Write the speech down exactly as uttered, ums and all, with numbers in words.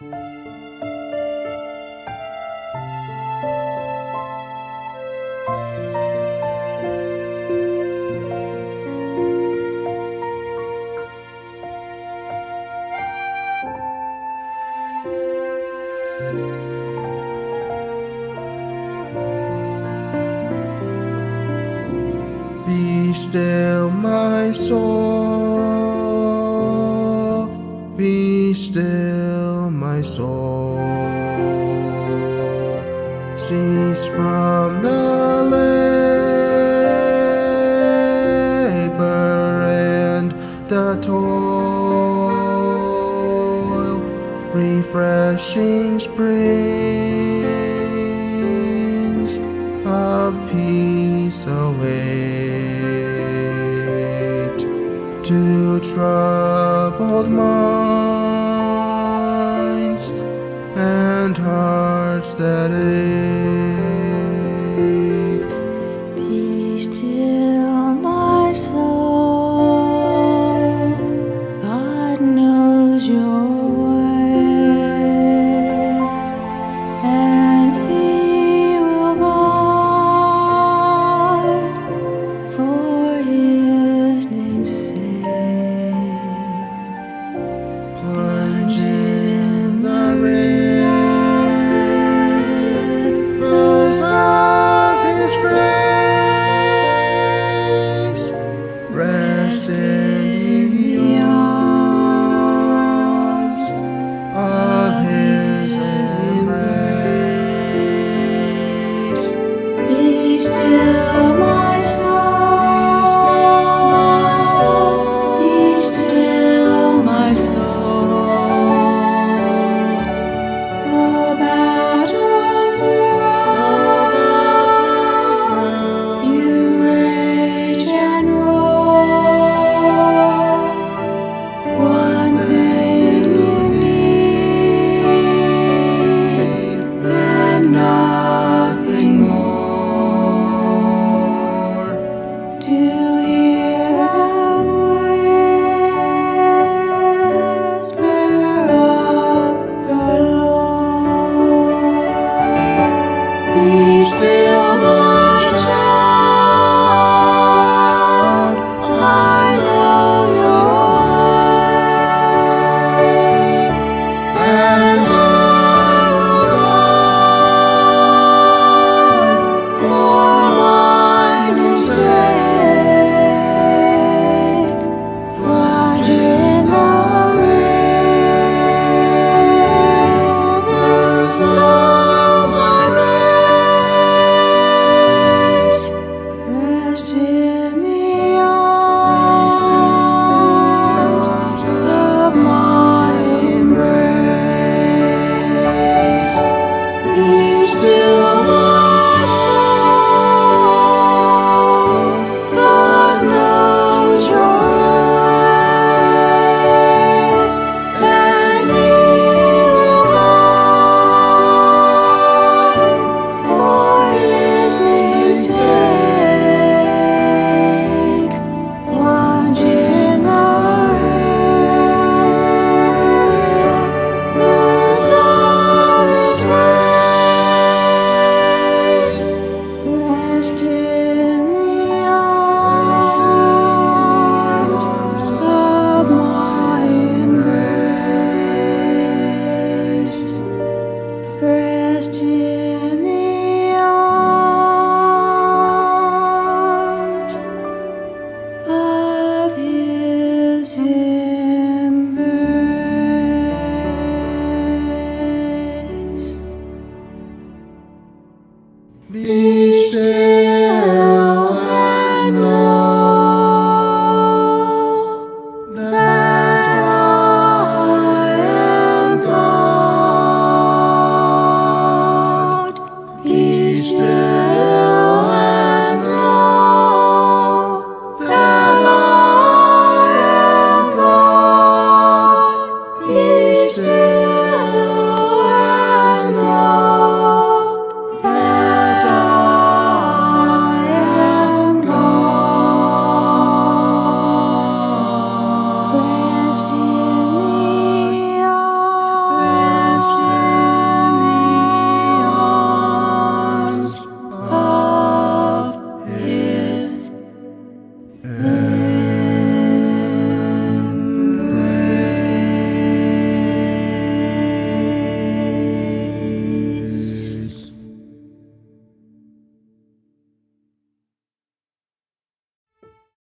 Be still, my soul. Be still, my soul. Cease from the labor and the toil. Refreshing springs of peace away. To troubled minds.